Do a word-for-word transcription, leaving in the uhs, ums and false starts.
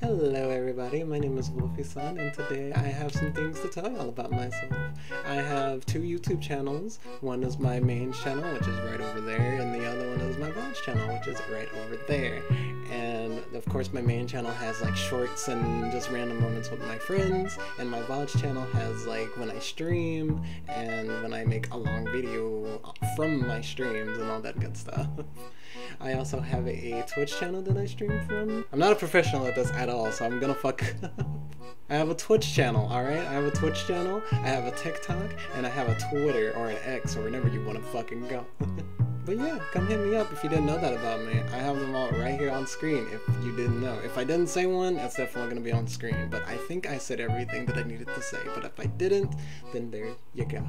Hello everybody, my name is Wolfye-san and today I have some things to tell y'all about myself. I have two YouTube channels. One is my main channel, which is right over there, and the other one is my vlogs channel, which is right over there. And of course my main channel has like shorts and just random moments with my friends, and my vlogs channel has like when I stream and when I make a long video from my streams and all that good stuff. I also have a Twitch channel that I stream from. I'm not a professional at this at all, so I'm gonna fuck up. I have a Twitch channel, alright? I have a Twitch channel, I have a TikTok, and I have a Twitter or an X or wherever you wanna fucking go. But yeah, come hit me up if you didn't know that about me. I have them all right here on screen if you didn't know. If I didn't say one, it's definitely gonna be on screen. But I think I said everything that I needed to say, but if I didn't, then there you go.